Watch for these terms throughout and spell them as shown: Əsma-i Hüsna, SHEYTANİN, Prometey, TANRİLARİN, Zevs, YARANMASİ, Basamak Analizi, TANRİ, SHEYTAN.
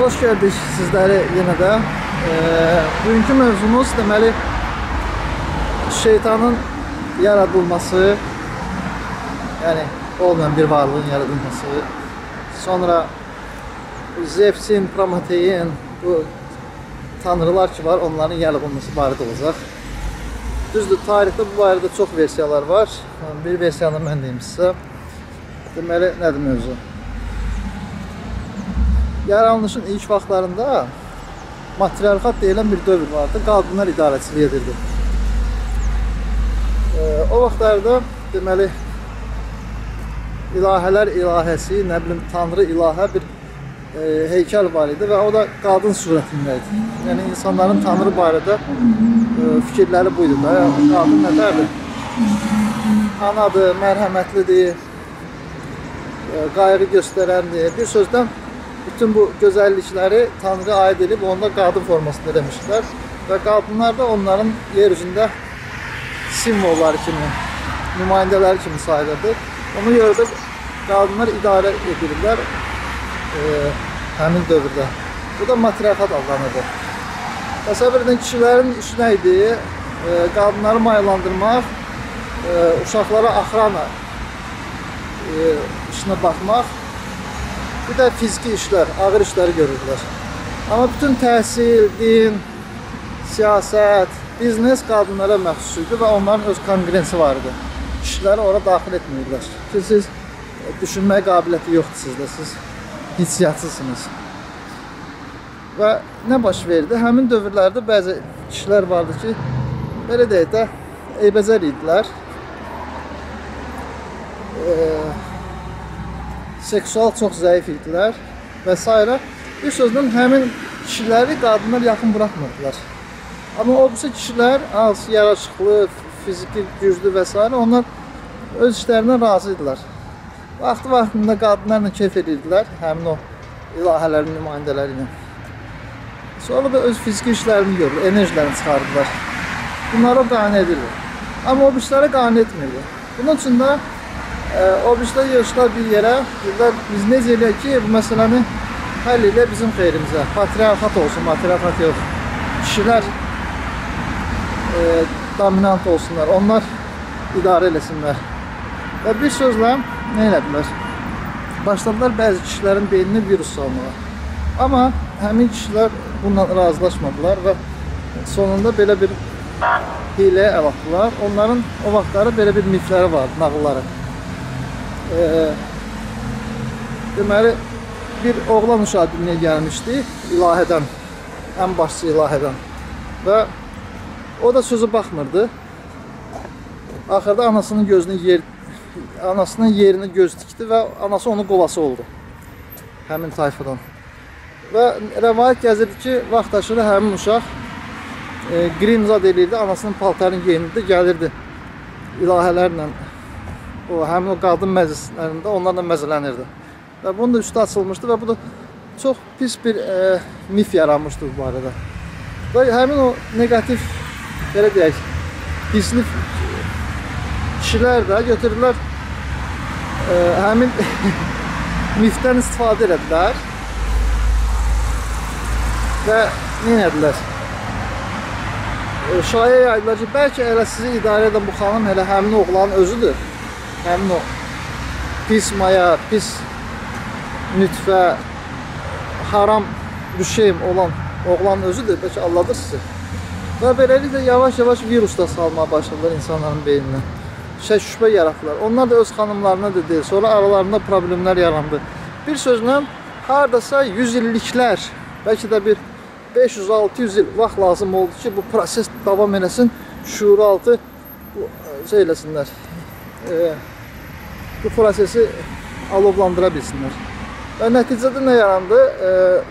Hoş geldik sizlere yenə də. Bugünkü mövzumuz deməli şeytanın yaradılması, yəni olmayan bir varlığın yaradılması, sonra Zevsin, Prometeyin, bu tanrılar ki var, onların yaradılması barədə olacaq. Düzdür, tarixdə bu barədə çox versiyalar var. Bir versiyanı mən deyim sizə. Deməli, nədir mövzu? Yaranılışın ilk vaxtlarında matriarxat deyilən bir dövr vardı. Qadınlar idarəçilik edirdi. O vaxtlarda deməli ilahələr ilahəsi, nə bilim tanrı ilahə bir heykəl var idi və o da qadın surətində idi. Yəni insanların tanrı barədə fikirləri buydu da. Qadın nə dərdi? Anadır, mərhəmətlidir, qayğı göstərəndir. Bir sözdən bütün bu gözellikleri Tanrı'ya ait edip onda kadın formasında demişler. Ve kadınlar da onların yeryüzünde simvolları kimi, nümayendeler kimi sayılırdı. Ona göre de kadınlar idare edilirler həmin dövrdə. Bu da matriarxat adlanırdı. Təsəvvür edin, kişilerin işi neydi? Kadınları maylandırmaq, uşaqlara axrana işine bakmaq, bir de fiziki işler, ağır işleri görürdüler. Ama bütün təhsil, din, siyaset, biznes kadınlara məxsus idi ve onların öz kongrensi vardı. Kişileri oraya daxil etmiyorlar. Çünkü siz düşünmeye kabiliyyəti yoxdur sizde, siz hissiyatsızsınız. Ve ne baş verdi? Həmin dövrlerde bazı kişiler vardı ki, belə deyək də, eybəzər idilər. Seksual çox zayıf idilər və s. Bir sözlə həmin kişiləri qadınlar yaxın bırakmadılar. Ama o birisi kişilər az yaraşıqlı, fiziki güclü və s. onlar öz işlərindən razı idilər. Vaxtı-vaxtında qadınlarla keyf edirdilər, həmin o ilahələrin nümayəndələri ilə. Sonra da öz fiziki işlərini görür, enerjilərini çıxardılar. Bunlara qane edilir. Ama o birisilərə qane etmirdi. Bunun için de o işler yarışlar bir yerə, biz necə eləyək ki, bu məsələni həll elə bizim xeyrimizə. Patriarxat olsun, matriarxat yox. Kişilər dominant olsunlar, onlar idarə eləsinlər. Və bir sözlə, nə elədilər? Başladılar bəzi kişilərin beynini virus salmağa. Amma həmin kişilər bununla razılaşmadılar və sonunda belə bir hiləyə əl atdılar. Onların o vaxtları belə bir mifləri vardı, nağılları. Deməli, bir oğlan uşağı dünyaya gəlmişdi ilahədən, ən başçı ilahədən və o da sözü baxmırdı. Axırda anasının yerini göz dikdi və anası onun qolası oldu həmin tayfadan. Və rəvayət gəzirdi ki, vaxt aşırı həmin uşaq qrimzad eləyirdi, anasının paltarını geyinirdi, gəlirdi ilahələrlə. O, həmin o qadın məclislərində onlarla məzələnirdi. Və bunun da üstü açılmışdı və bu da çox pis bir mif yaranmışdı bu barədə. Və həmin o negativ, belə deyək, pisli kişilər də götürdülər, həmin mifdən istifadə elədilər və nə edilər? Şayə yaydılar ki, bəlkə elə sizi idarə edən bu xanım elə həmin oğlanın özüdür. Həmin o pis maya, pis nütfə, haram bir şey olan oğlanın özüdür, bəlkə alladır sizi. Və beləliklə yavaş-yavaş virus da salmaya başladılar insanların beynindən. Şübhə yaratdılar. Onlar da öz xanımlarına dedi, sonra aralarında problemlər yarandı. Bir sözlə, haradasa 100 illiklər, bəlkə də bir 500-600 il vaxt lazım oldu ki, bu proses davam eləsin, şuuraltı şey eləsinlər. Bu prosesi alovlandıra bilsinlər. Və nəticədə nə yarandı?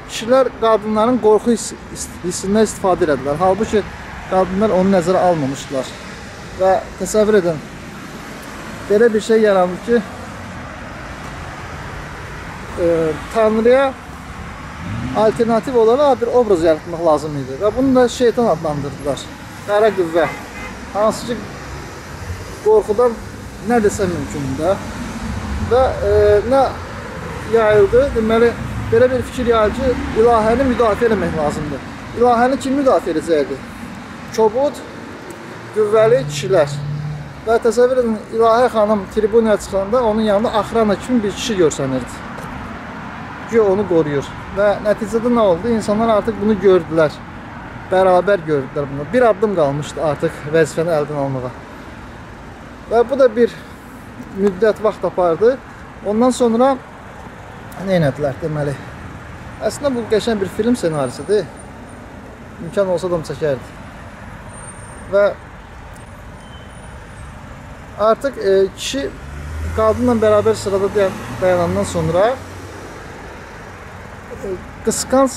Kişilər qadınların qorxu hissindən istifadə elədilər. Halbuki qadınlar onu nəzərə almamışdılar. Və təsəvvür edin, belə bir şey yarandı ki, Tanrıya alternativ olaraq bir obraz yaratmaq lazım idi. Və bunu da şeytan adlandırdılar. Qara qüvvə. Hansı ki, qorxudan nə desə mümkün də. Və nə yayıldı? Deməli, Belə bir fikir yayır ki, ilahəni müdafiə eləmək lazımdır. İlahəni kim müdafiə edəcəkdir? Kobud, qüvvəli kişilər. Və təsəvvür edin, İlahə xanım tribunaya çıxanda onun yanında axrana kimi bir kişi görsənirdi. Güya onu qoruyur. Və nəticədə nə oldu? İnsanlar artıq bunu gördülər. Bərabər gördülər bunu. Bir addım qalmışdı artıq vəzifəni əldən almağa. Və bu da bir müddət vaxt apardı. Ondan sonra neynədilər deməli? Əslində bu qəşəng bir film senarisidir. İmkan olsa da onu çəkərdi. Və artıq kişi qadınla bərabər sırada dayanandan sonra qısqanc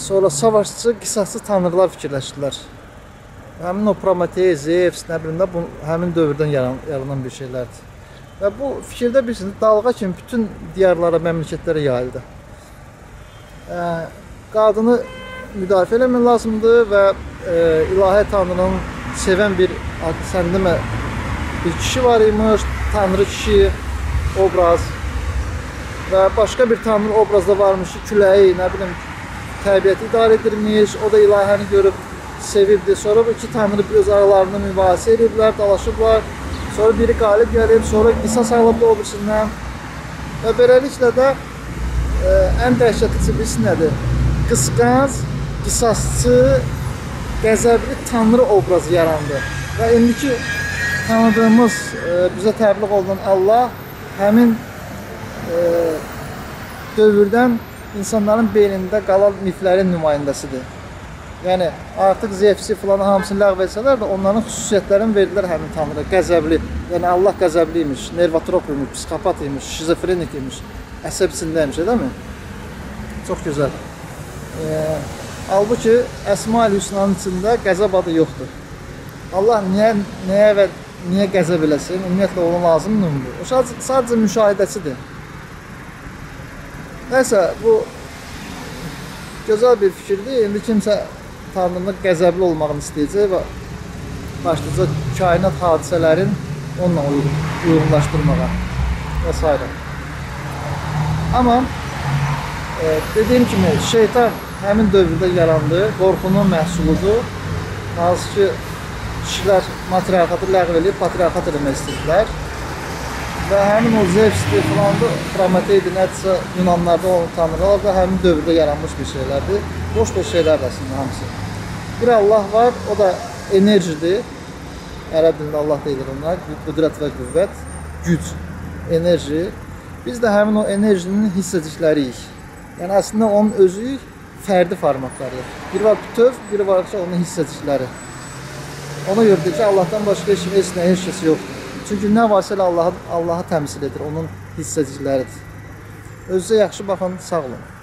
sonra savaşçı, qisasçı tanrılar fikirləşdilər. Həmin o Prometey, Zevs, nə bilim də həmin dövrdən yaranan bir şeylərdir. Və bu fikirdə bilirsiniz, dalğa kimi bütün diyarlara, məmləkətlərə yayıldı. Qadını müdafiə eləmək lazımdır və ilahi tanrının sevən bir səndimə bir kişi var imiş, tanrı kişi, obraz və başqa bir tanrı obrazda varmış ki, küləyi, nə bilim, təbiəti idarə edilmiş, o da ilahəni görüb sevibdir. Sonra bu iki tanrı öz aralarını mübahisə ediblər, dalaşıblar, sonra biri qalib gəlib, sonra qisas alıbdır obrisindən və beləliklə də ən dəhşətli birisi nədir? Qısqanc, qisasçı, qəzəbli tanrı obrazı yarandı və indiki tanıdığımız, bizə təbliğ olunan Allah həmin dövrdən insanların beynində qalan miflərin nümayəndəsidir. Yəni, artıq Zevsi filan hamısını ləğv etsələr də onların xüsusiyyətlərini verdilər həmin tanrı. Qəzəbli, yəni Allah qəzəbli imiş, nervatrop imiş, psixopat imiş, şizofrenik imiş, əsəbsində imiş, eləmi? Çox gözəl. Halbuki, Əsma-i Hüsnanın içində qəzəb adı yoxdur. Allah nəyə və niyə qəzəb eləsin? Ümumiyyətlə, ona lazımdır. O sadəcə müşahidəçidir. Nəsə, bu gözəl bir fikirdir. İndi kimsə Tanrının qəzəbli olmağını istəyəcək və başlayacaq kainat hadisələrin onunla uyğunlaşdırmağa və s. Amma dediyim kimi, şeytan həmin dövrdə yarandı, qorxunun məhsuludur. Hansı ki, kişilər matriarxatı ləğv eləyib, patriarxat eləmək istəyirlər və həmin o Zevsdir, Prometeydir, nədirsə Yunanlarda olan tanrılar da həmin dövrdə yaranmış bir şeylərdir. Boş-boş şeylərdir əslində hamısı. Bir Allah var, o da enerjidir. Ərəb dilində Allah deyilir onlar, qüdrət və qüvvət, güc, enerji. Biz də həmin o enerjinin hissəcikləriyik. Yəni, əslində onun özü fərdi formatlarıdır. Bir var bütöv, biri var ki, onun hissəcikləri. Ona görə deyir ki, Allahdan başqa heç kəsi yoxdur. Çünki nə varsa ilə Allahı təmsil edir, onun hissəcikləridir. Özünüzə yaxşı baxın, sağ olun.